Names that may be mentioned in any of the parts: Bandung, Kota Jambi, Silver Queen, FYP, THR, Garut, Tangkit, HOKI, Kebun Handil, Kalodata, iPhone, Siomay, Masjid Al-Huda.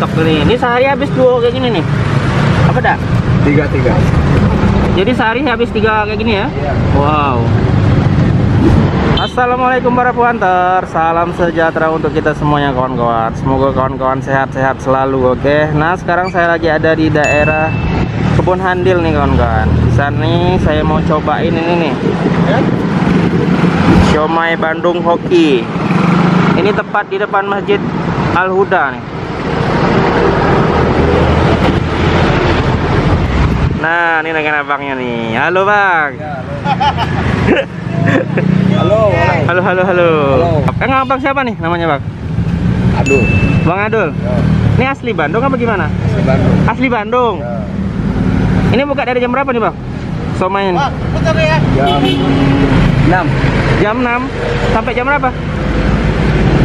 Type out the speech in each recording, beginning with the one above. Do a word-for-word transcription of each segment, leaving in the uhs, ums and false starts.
stok ini. Ini sehari habis dua kayak gini nih. Apa dah? Tiga tiga. Jadi sehari habis tiga kayak gini ya? Iya. Wow. Assalamualaikum para hunter. Salam sejahtera untuk kita semuanya kawan-kawan. Semoga kawan-kawan sehat-sehat selalu. Oke. Nah sekarang saya lagi ada di daerah Kebun Handil nih kawan-kawan. Di sana saya mau cobain ini nih. Siomay Bandung Hoki. Ini tepat di depan Masjid Al-Huda nih. Nah, ini dengan abangnya nih. Halo, Bang. Ya, halo. Halo. Halo, halo, halo. Halo. Eh, abang siapa nih namanya, Bang? Adul. Bang Adul. Ya. Ini asli Bandung apa gimana? Asli Bandung. Asli Bandung. Ya. Ini buka dari jam berapa nih, Bang? Siomay ini. Bang, bentar ya. Jam enam. Jam enam sampai jam berapa?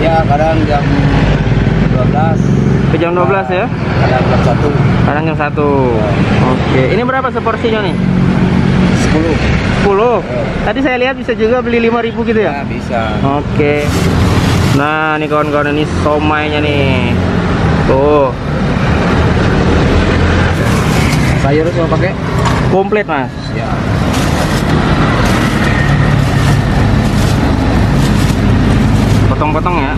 Ya kadang jam dua belas ke jam dua belas nah, ya kadang jam satu kadang jam satu ya. Oke, ini berapa seporsinya nih? sepuluh sepuluh ya. Tadi saya lihat bisa juga beli lima ribu gitu ya? Ya bisa. Oke, nah nih kawan-kawan, ini siomaynya nih tuh. Sayur semua pakai? Komplit mas ya. Potong-potong ya.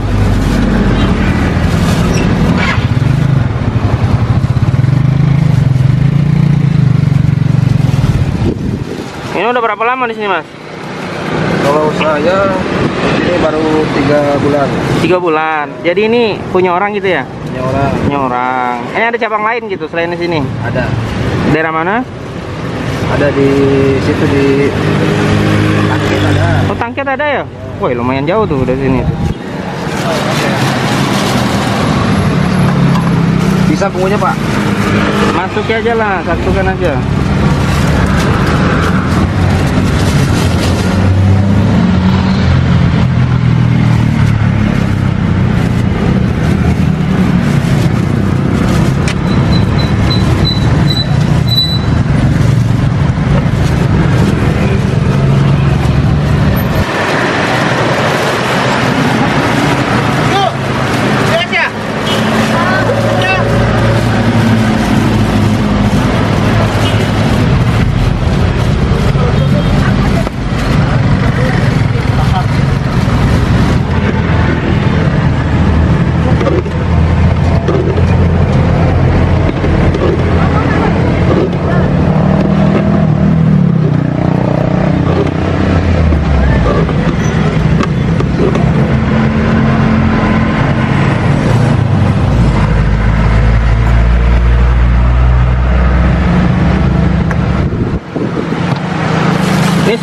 Ini udah berapa lama di sini, Mas? Kalau saya ini baru tiga bulan. tiga bulan. Jadi ini punya orang gitu ya? Punya orang. Punya orang. Ini ada cabang lain gitu selain di sini? Ada. Daerah mana? Ada di situ di Tangkit ada. Oh, Tangkit ada ya? Woi, lumayan jauh tuh dari sini. Bisa punggungnya Pak? Masukin aja lah, satukan aja.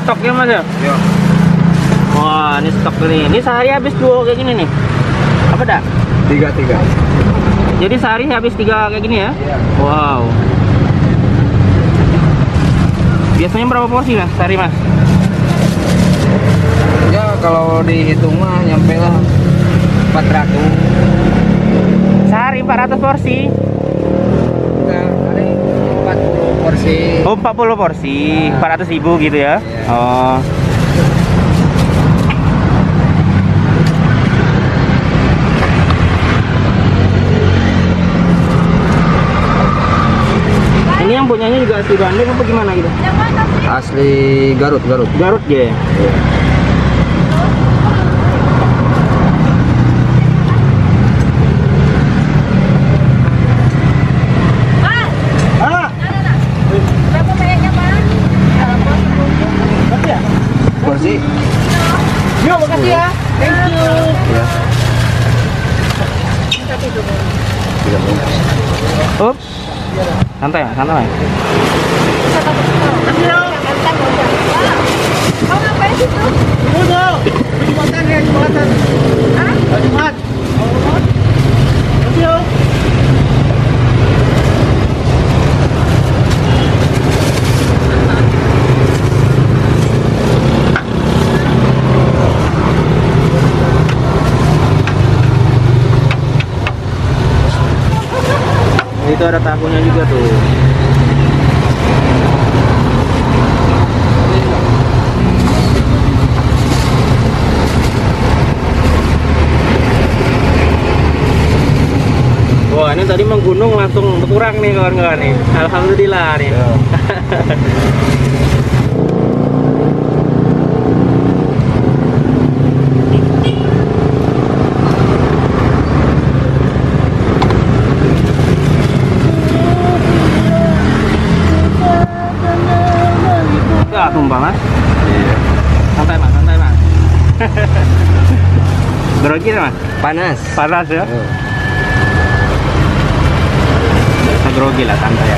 Stoknya mas ya? Iya. Wah ini stok nih. Ini sehari habis dua kayak gini nih. Apa dah? Tiga tiga. Jadi sehari habis tiga kayak gini ya? Iya. Wow. Biasanya berapa porsi lah sehari mas? Ya kalau dihitung mah nyampe lah empat ratus. Sehari empat ratus porsi? Porsi. Oh, empat puluh porsi, nah. empat ratus ribu gitu ya. Yeah. Oh. Ini yang punyanya juga asli Bandung apa gimana gitu? Asli Garut, Garut. Garut ya. Yeah. Yeah. Ups, santai ya, santai. Kau ngapain sih tuh? Duduk. Jumatan ya, jumatan. Hah? Jumat. Duduk. Itu ada tahunya juga tuh. Wah, ini tadi menggunung langsung berkurang nih kawan-kawan nih. Alhamdulillah nih. Ya. Enggak tumpah mas. Iya. Santai mas, santai mas. Grogi mas. Panas. Panas ya. Iya. Grogi lah santai ya. Ini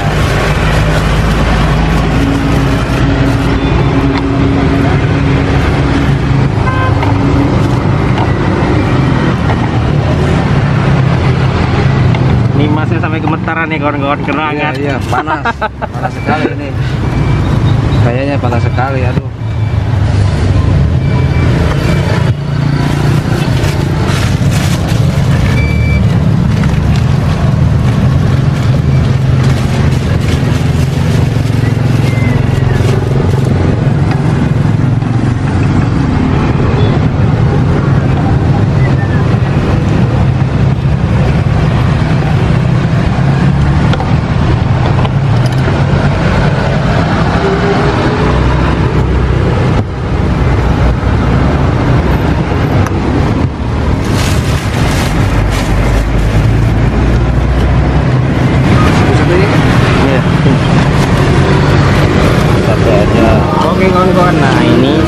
masnya sampai gemetaran nih kawan-kawan, kena hangat. Iya, iya, panas. Panas sekali ini. Kayaknya panas sekali, aduh.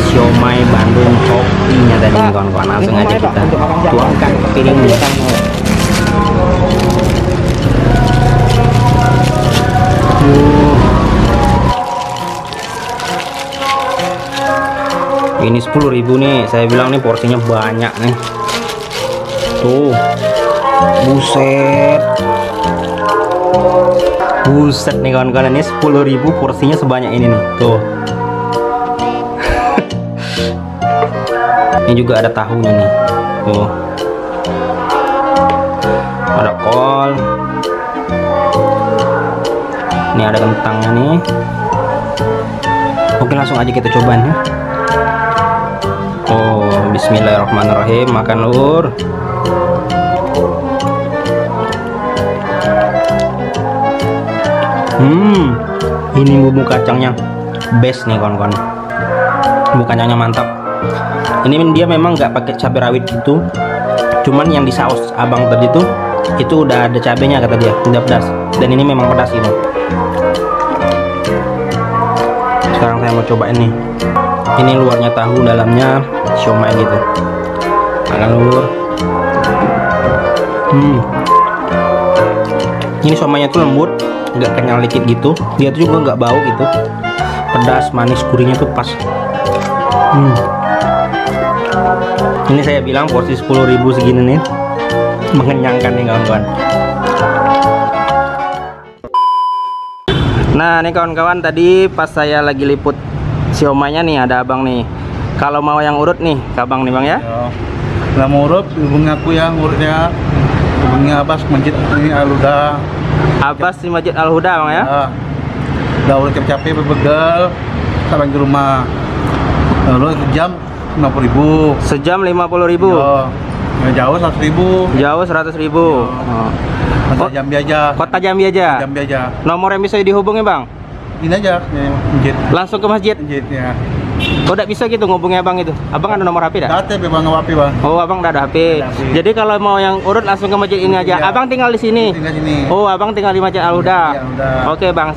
Siomay Bandung kopinya tadi kawan-kawan, langsung aja kita tuangkan ke piring nih. Ini sepuluh ribu nih, saya bilang nih porsinya banyak nih. Tuh, buset. Buset nih kawan-kawan, ini sepuluh ribu porsinya sebanyak ini nih. Tuh. Ini juga ada tahunya nih, tuh ada kol, ini ada kentangnya nih. Oke, langsung aja kita cobain ya. Oh, bismillahirrahmanirrahim, makan lur. Hmm, ini bumbu kacangnya best nih kawan-kawan, bumbu kacangnya mantap. Ini dia memang nggak pakai cabai rawit gitu, cuman yang di saus abang tadi tuh itu udah ada cabenya kata dia, udah pedas, dan ini memang pedas gitu. Sekarang saya mau cobain nih, ini luarnya tahu, dalamnya siomay gitu. Makan lur. Hmm. Ini siomaynya tuh lembut, nggak kenyal dikit gitu, dia tuh juga nggak bau gitu, pedas manis gurihnya tuh pas. Hmm. Ini saya bilang porsi sepuluh ribu segini nih. Mengenyangkan nih kawan-kawan. Nah, nih kawan-kawan, tadi pas saya lagi liput siomaynya nih ada abang nih. Kalau mau yang urut nih, Abang nih Bang ya. Kalau mau urut hubungi aku yang urutnya. Hubungi Abbas Masjid Al-Huda. Abbas di Masjid Al-Huda Bang ya. Ya. Udah urut capek-capek berbegel sampai ke rumah. Lalu jam lima puluh ribu. Sejam lima puluh ribu. Yo. Ya, jauh seratus ribu. Jauh seratus ribu. Oh. Kota Jambi aja. Kota Jambi aja. Jambi aja. Nomor yang bisa dihubungi Bang? Ini aja, ya, masjid. Langsung ke masjid. Masjid ya. Oh, enggak bisa gitu ngubungnya Bang itu. Abang ada nomor H P enggak? Ada, Bang, H P, Bang. Oh, Abang enggak ada H P. Jadi kalau mau yang urut langsung ke masjid ini aja. Ya. Abang tinggal di sini. Tinggal sini. Oh, Abang tinggal di Masjid Al-Huda. Ya, ya, oke, Bang, siap.